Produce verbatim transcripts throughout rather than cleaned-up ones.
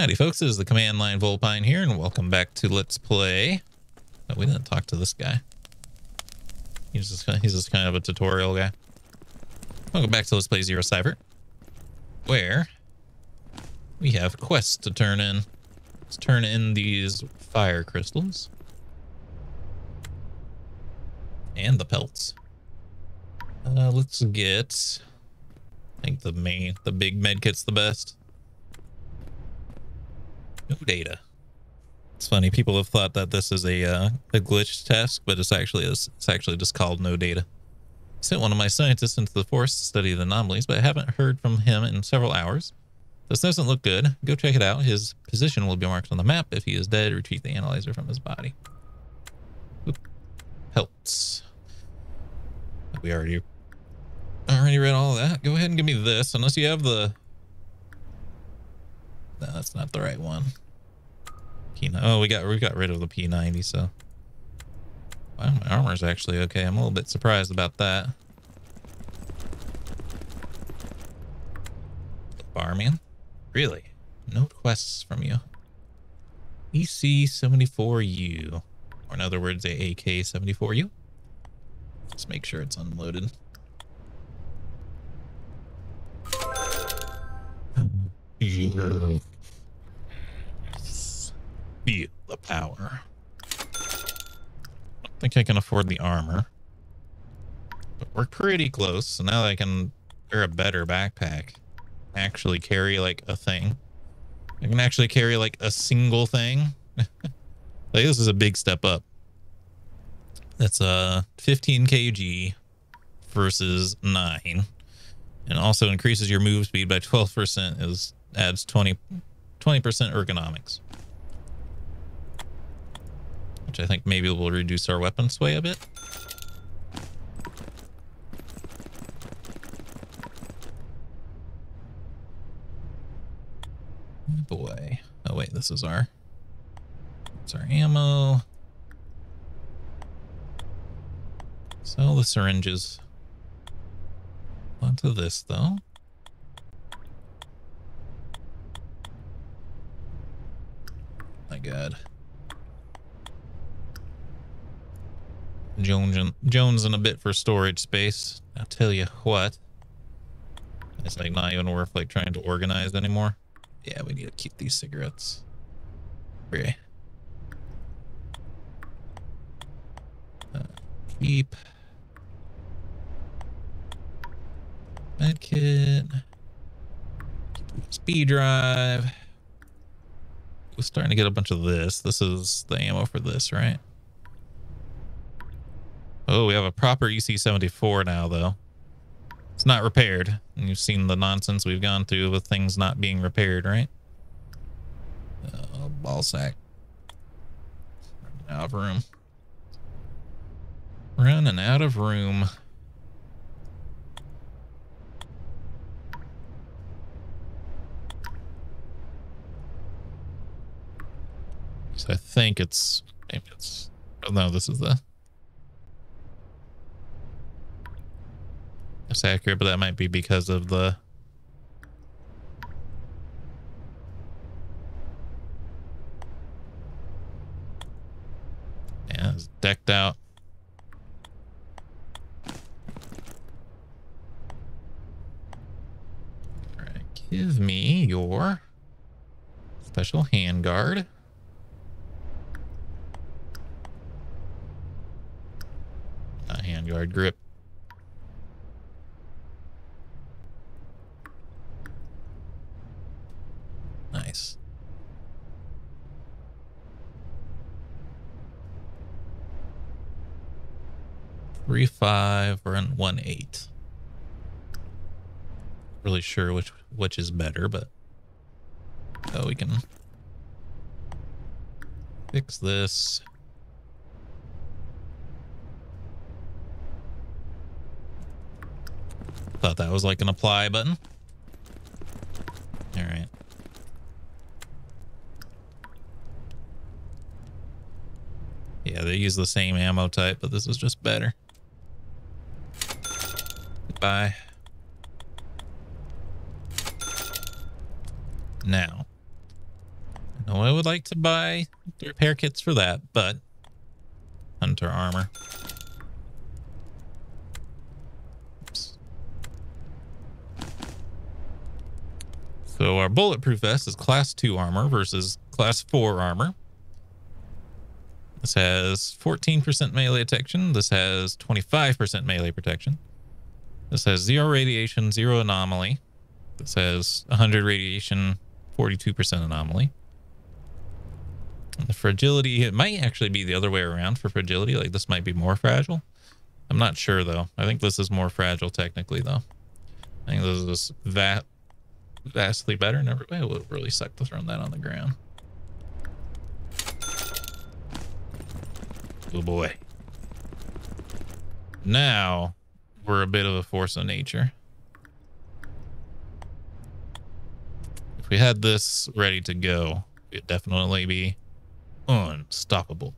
Howdy folks, this is the Command Line Vulpine here, and welcome back to Let's Play. Oh, we didn't talk to this guy. He's just, he's just kind of a tutorial guy. Welcome back to Let's Play Zero Cyber, where we have quests to turn in. Let's turn in these fire crystals. And the pelts. Uh, let's get... I think the main, the big med kit's the best. No data. It's funny. People have thought that this is a uh, a glitch test, but it's actually it's, it's actually just called no data. I sent one of my scientists into the forest to study the anomalies, but I haven't heard from him in several hours. This doesn't look good. Go check it out. His position will be marked on the map. If he is dead, retrieve the analyzer from his body. Oop. Pelts. We already. Already read all of that. Go ahead and give me this, unless you have the... No, that's not the right one. P nine. Oh, we got we got rid of the P ninety, so... Wow, my armor's actually okay. I'm a little bit surprised about that. Barman? Really? No quests from you. E C seventy-four U. Or in other words, a A K seventy-four U. Let's make sure it's unloaded. Yes. Feel the power. I don't think I can afford the armor. But we're pretty close, so now that I can wear a better backpack. Actually carry like a thing. I can actually carry like a single thing. Like this is a big step up. That's a uh, fifteen kilograms versus nine. And also increases your move speed by twelve percent, is adds twenty percent ergonomics. Which I think maybe will reduce our weapon sway a bit. Oh boy. Oh wait, this is our... It's our ammo. Sell the syringes. Onto this though. My God, Jones and Jones in a bit for storage space. I'll tell you what, it's like not even worth like trying to organize anymore. Yeah, we need to keep these cigarettes. Okay, uh, keep. Medkit, speed drive. We're starting to get a bunch of this. This is the ammo for this, right? Oh, we have a proper E C seventy-four now, though. It's not repaired. And you've seen the nonsense we've gone through with things not being repaired, right? Oh, ball sack. Running out of room. Running out of room. I think it's, maybe it's, oh no, this is the, it's accurate, but that might be because of the, yeah, it's decked out. All right, give me your special handguard. Handguard grip. Nice. Three five or one eight. Really sure which which is better, but oh, we can fix this. Thought that was like an apply button. All right. Yeah, they use the same ammo type, but this is just better. Goodbye. Now, No, I would like to buy the repair kits for that, but Hunter Armor. Oops. So our bulletproof vest is class two armor versus class four armor. This has fourteen percent melee protection. This has twenty-five percent melee protection. This has zero radiation, zero anomaly. This has one hundred radiation, forty-two percent anomaly. And the fragility, it might actually be the other way around for fragility. Like this might be more fragile. I'm not sure though. I think this is more fragile technically though. I think this is va vastly better. Never, it would really suck to throw that on the ground. Oh boy. Now we're a bit of a force of nature. If we had this ready to go, it'd definitely be unstoppable.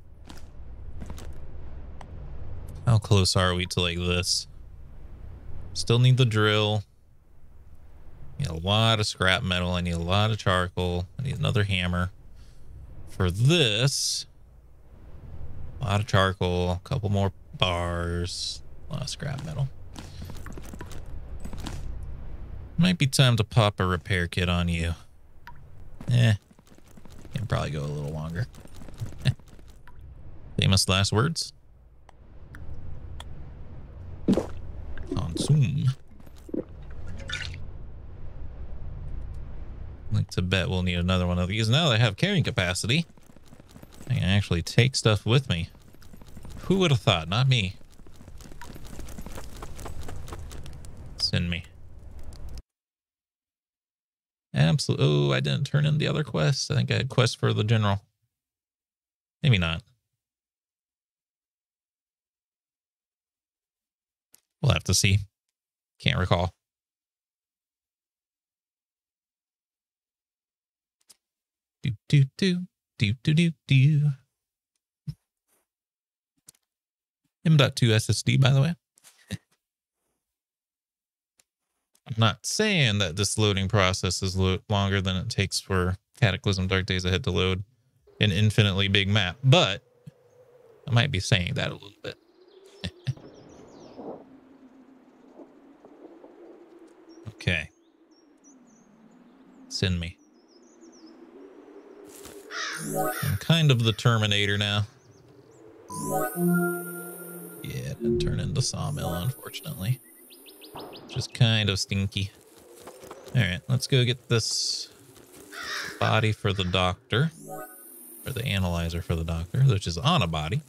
How close are we to like this? Still need the drill. Need a lot of scrap metal. I need a lot of charcoal. I need another hammer. For this, a lot of charcoal, a couple more bars, a lot of scrap metal. Might be time to pop a repair kit on you. Eh, can probably go a little longer. Famous last words. Consume. Like to bet we'll need another one of these. Now that I have carrying capacity, I can actually take stuff with me. Who would have thought? Not me. Send me. Absolutely. Oh, I didn't turn in the other quest. I think I had quest for the general. Maybe not. We'll have to see. Can't recall. Do, do, do. Do, do, do, do. M dot two S S D, by the way. I'm not saying that this loading process is lo longer than it takes for Cataclysm Dark Days Ahead to load an infinitely big map, but I might be saying that a little bit. Okay. Send me. I'm kind of the Terminator now. Yeah, it didn't turn into Sawmill, unfortunately. Just kind of stinky. Alright, let's go get this body for the doctor. Or the analyzer for the doctor, which is on a body.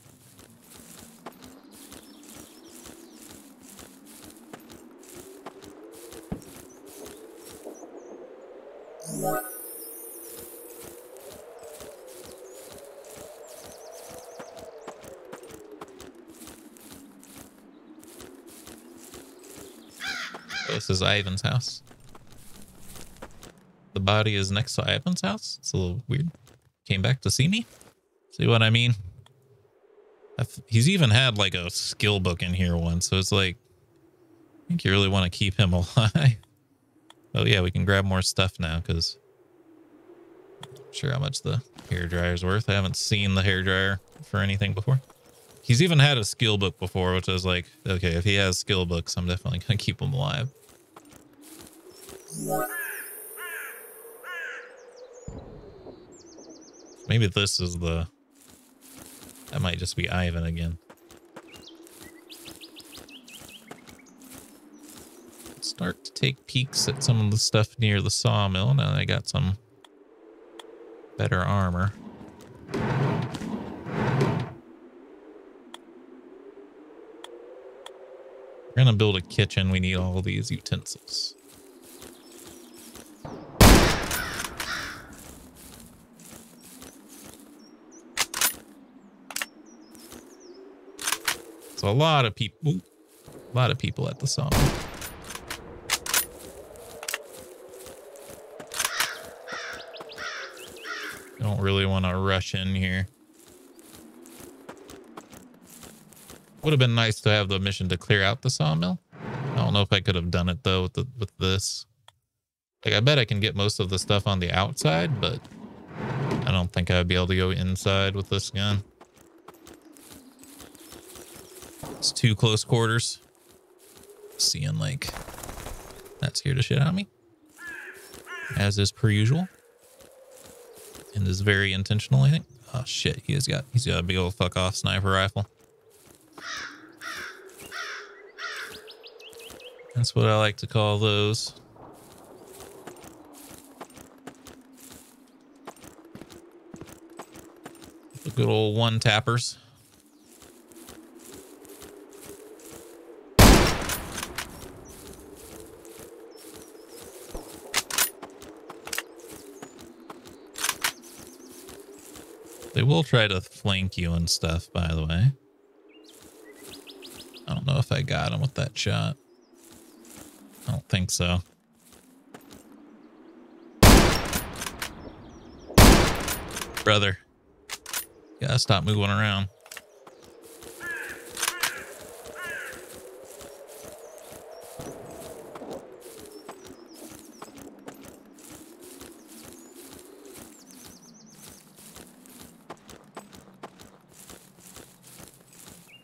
This is Ivan's house. The body is next to Ivan's house. It's a little weird. Came back to see me. See what I mean? I've, he's even had like a skill book in here once. So it's like, I think you really want to keep him alive. Oh yeah, we can grab more stuff now because I'm not sure how much the hairdryer's worth. I haven't seen the hairdryer for anything before. He's even had a skill book before, which I was like, okay, if he has skill books, I'm definitely going to keep him alive. Maybe this is the... That might just be Ivan again. Start to take peeks at some of the stuff near the sawmill. Now I got some better armor. We're gonna build a kitchen. We need all these utensils. So a lot of people, a lot of people at the sawmill. Don't really want to rush in here. Would have been nice to have the mission to clear out the sawmill. I don't know if I could have done it though with the, with this. Like I bet I can get most of the stuff on the outside, but I don't think I'd be able to go inside with this gun. It's too close quarters. Seeing like that scared the shit out of me, as is per usual, and is very intentional, I think. Oh shit, he has got he's got a big old fuck off sniper rifle. That's what I like to call those. The good old one tappers. They will try to flank you and stuff, by the way. I don't know if I got him with that shot. I don't think so. Brother. Gotta stop moving around.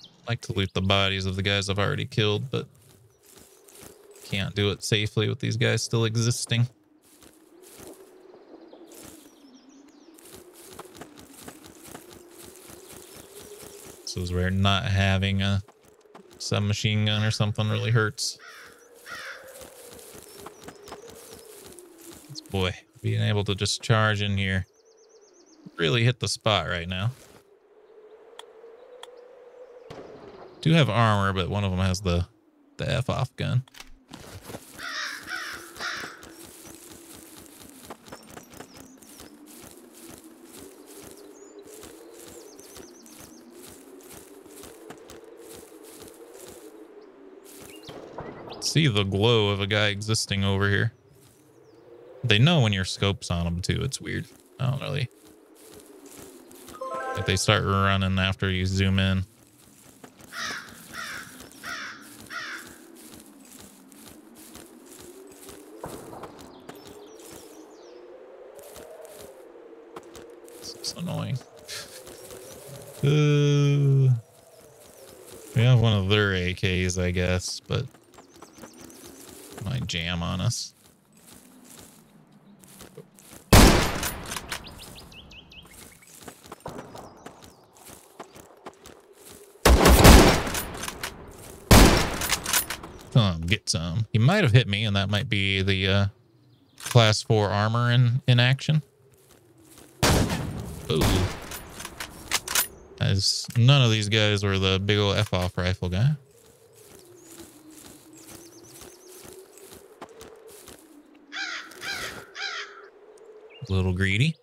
I like to loot the bodies of the guys I've already killed, but can't do it safely with these guys still existing. This is where not having a submachine gun or something really hurts. This boy, being able to just charge in here really hit the spot right now. Do have armor, but one of them has the, the F off gun. See the glow of a guy existing over here. They know when your scope's on them too. It's weird. I don't really. Like they start running after you zoom in. This is annoying. uh, we have one of their A Ks, I guess, but. Jam on us. Come get some. He might have hit me, and that might be the uh, class four armor in, in action. Ooh. As none of these guys were the big old F off rifle guy. A little greedy.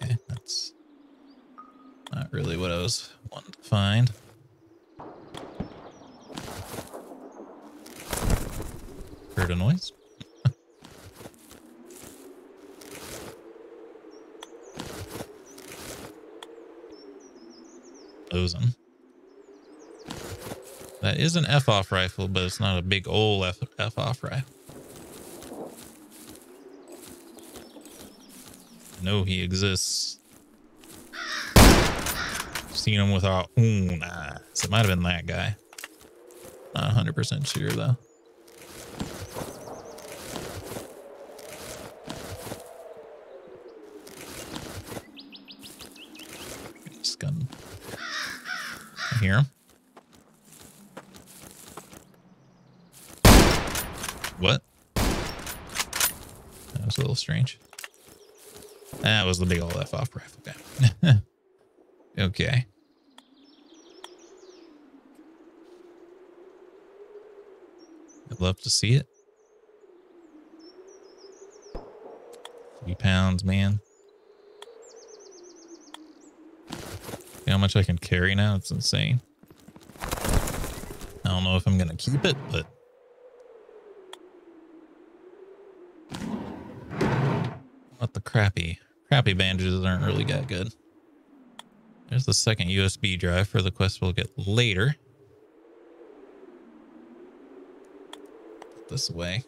Okay, that's not really what I was wanting to find. Heard a noise. Mosin. That is an F-off rifle, but it's not a big old F-off rifle. Know he exists. Seen him with our own eyes. It might have been that guy. Not one hundred percent sure though. Just gonna hear him. What? That was a little strange. That was the big old F off rifle guy. Okay. I'd love to see it. Three pounds, man. See how much I can carry now? It's insane. I don't know if I'm gonna keep it, but what the crappy. Crappy bandages aren't really that good. There's the second U S B drive for the quest we'll get later. Put this away.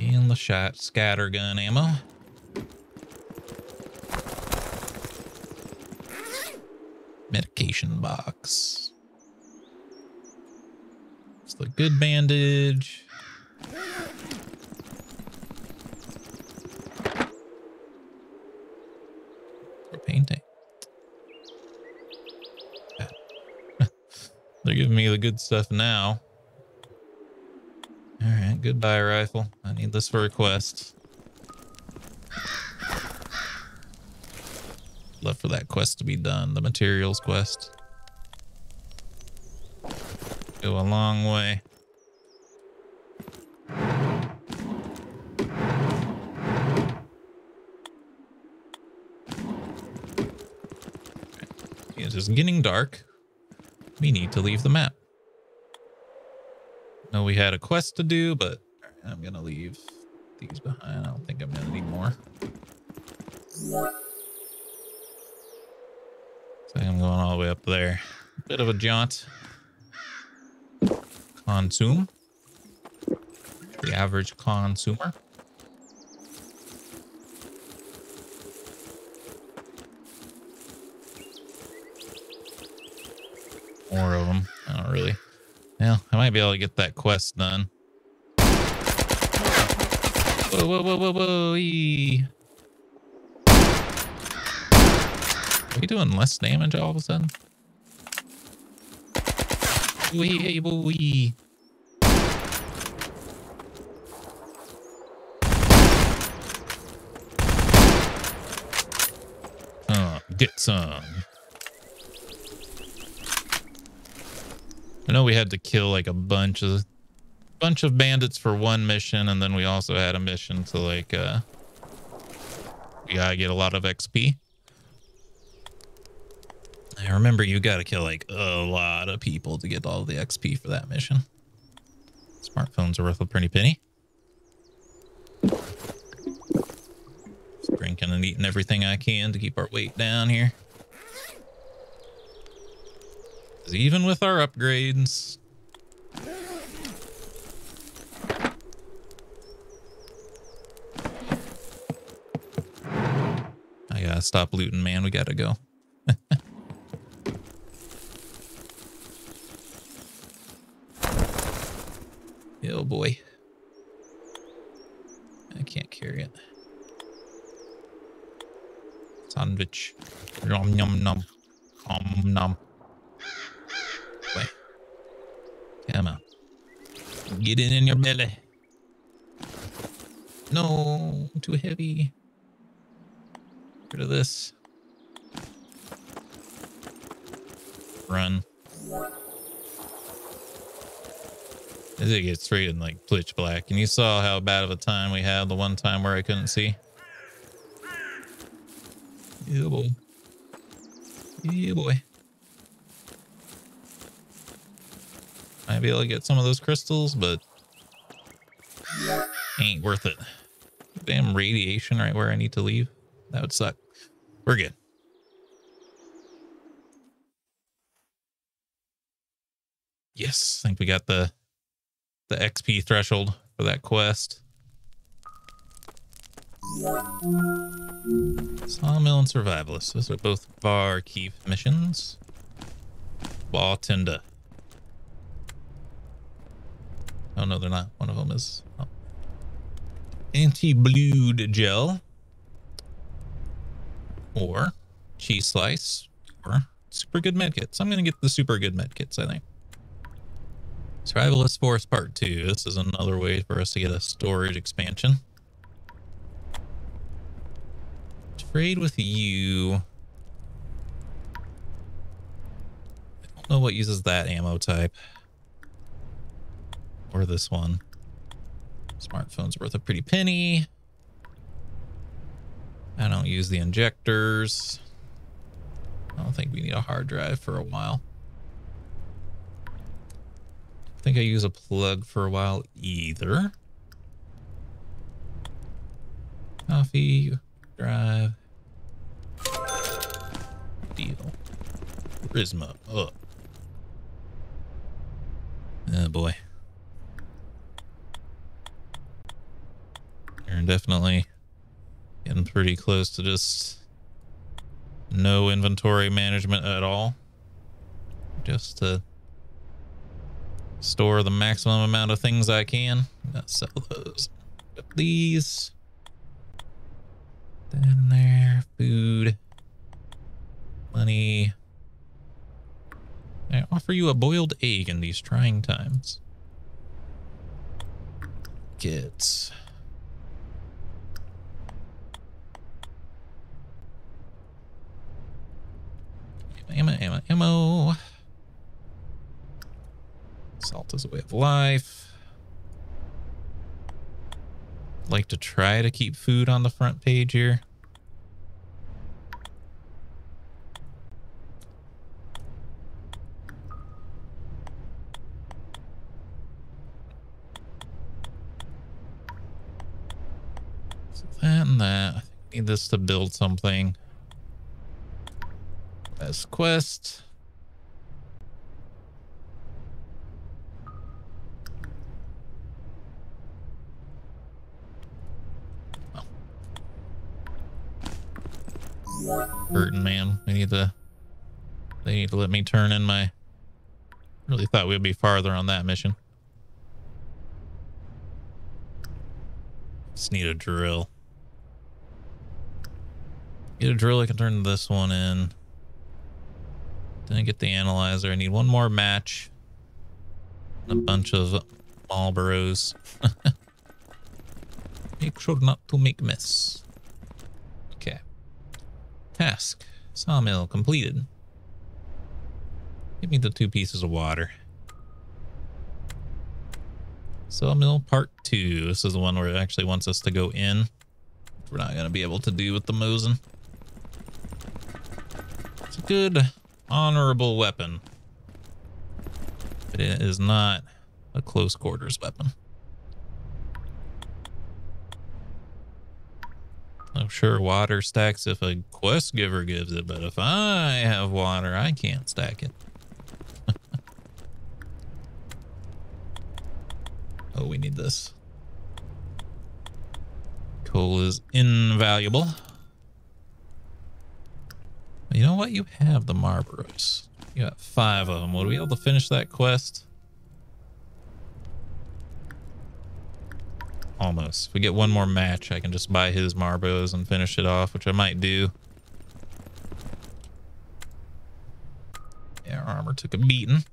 And the shot scattergun ammo. Medication box. It's the good bandage. Propane tank. They're giving me the good stuff now. All right, goodbye rifle. I need this for a quest. Left for that quest to be done, the materials quest. Go a long way. It is getting dark. We need to leave the map. I know we had a quest to do, but I'm gonna leave these behind. I don't think I'm gonna need more. I'm going all the way up there. Bit of a jaunt. Consume. The average consumer. More of them. I don't really. Well, I might be able to get that quest done. Whoa, whoa, whoa, whoa, whoa. Eee. Are we doing less damage all of a sudden? Wee, hey, wee. Uh, get some. I know we had to kill like a bunch of bunch of bandits for one mission, and then we also had a mission to like uh we gotta get a lot of X P. I remember you gotta kill like a lot of people to get all the X P for that mission. Smartphones are worth a pretty penny. Just drinking and eating everything I can to keep our weight down here. Even with our upgrades. I gotta stop looting, man. We gotta go. Oh boy. I can't carry it. Sandwich. Nom nom nom. Nom nom. Wait. Come on. Get it in your belly. No, too heavy. Get rid of this. Run. It gets straight in like pitch black, and you saw how bad of a time we had the one time where I couldn't see. Yeah, boy. Yeah, boy. Might be able to get some of those crystals, but ain't worth it. Damn radiation right where I need to leave. That would suck. We're good. Yes, I think we got the the X P threshold for that quest. Sawmill and survivalist. Those are both barkeep missions. Bartender. Oh no, they're not. One of them is oh. Anti-blued gel, or cheese slice, or super good medkits. I'm gonna get the super good medkits, I think. Survivalist Forest Part two. This is another way for us to get a storage expansion. Trade with you. I don't know what uses that ammo type. Or this one. Smartphone's worth a pretty penny. I don't use the injectors. I don't think we need a hard drive for a while. I think I use a plug for a while either. Coffee, drive, deal, charisma up. Oh boy. I'm definitely getting pretty close to just no inventory management at all. Just to store the maximum amount of things I can. Gotta sell those. Got these. Down there. Food. Money. I offer you a boiled egg in these trying times. Get. Ammo, ammo, ammo. Salt is a way of life. Like to try to keep food on the front page here. So that and that. I think I need this to build something. As quest. Oh. Burton, man, we need to. They need to let me turn in my. Really thought we'd be farther on that mission. Just need a drill. Get a drill. I can turn this one in. Then I get the analyzer. I need one more match. And a bunch of Marlboros. Make sure not to make mess. Okay. Task. Sawmill completed. Give me the two pieces of water. Sawmill part two. This is the one where it actually wants us to go in. Which we're not going to be able to do with the Mosin. It's a good... honorable weapon, but it is not a close quarters weapon. I'm sure water stacks if a quest giver gives it, but if I have water, I can't stack it. Oh, we need this. Coal is invaluable. You know what? You have the Marlboros. You got five of them. Would we be able to finish that quest? Almost. If we get one more match, I can just buy his Marlboros and finish it off, which I might do. Yeah, our armor took a beating.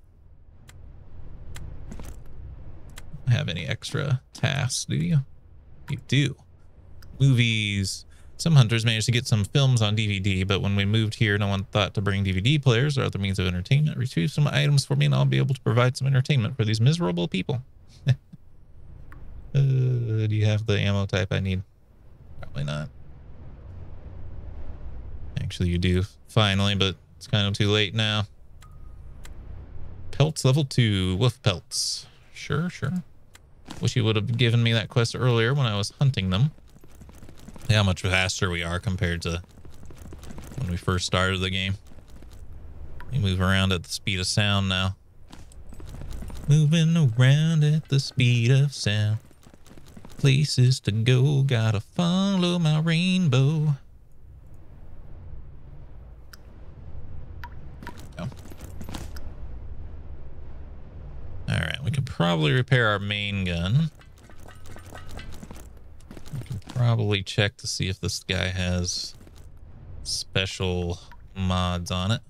Don't have any extra tasks, do you? You do. Movies... Some hunters managed to get some films on D V D, but when we moved here, no one thought to bring D V D players or other means of entertainment. Retrieve some items for me, and I'll be able to provide some entertainment for these miserable people. uh, do you have the ammo type I need? Probably not. Actually, you do, finally, but it's kind of too late now. Pelts level two, wolf pelts. Sure, sure. Wish you would have given me that quest earlier when I was hunting them. How much faster we are compared to when we first started the game. We move around at the speed of sound now. Moving around at the speed of sound. Places to go, gotta follow my rainbow. Oh. Alright, we can probably repair our main gun. Probably check to see if this guy has special mods on it.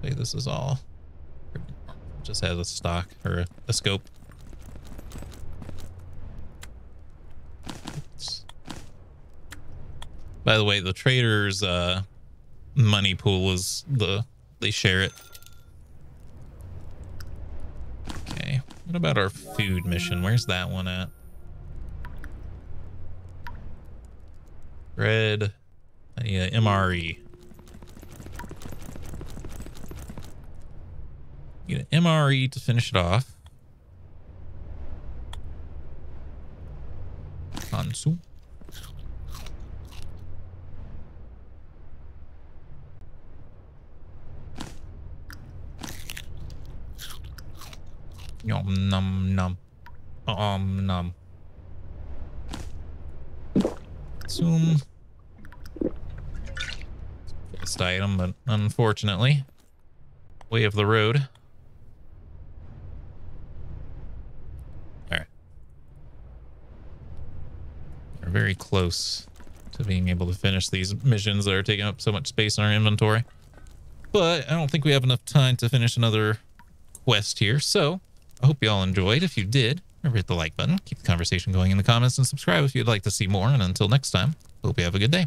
I think this is all. It just has a stock or a scope. Oops. By the way, the trader's uh, money pool is the they share it. What about our food mission? Where's that one at? Bread. I need an M R E. Need an M R E to finish it off. Kansu. Yum, num, num. Um, nom. Zoom. Best item, but unfortunately, way of the road. All right. We're very close to being able to finish these missions that are taking up so much space in our inventory. But I don't think we have enough time to finish another quest here. So I hope you all enjoyed. If you did, remember to hit the like button, keep the conversation going in the comments, and subscribe if you'd like to see more. And until next time, hope you have a good day.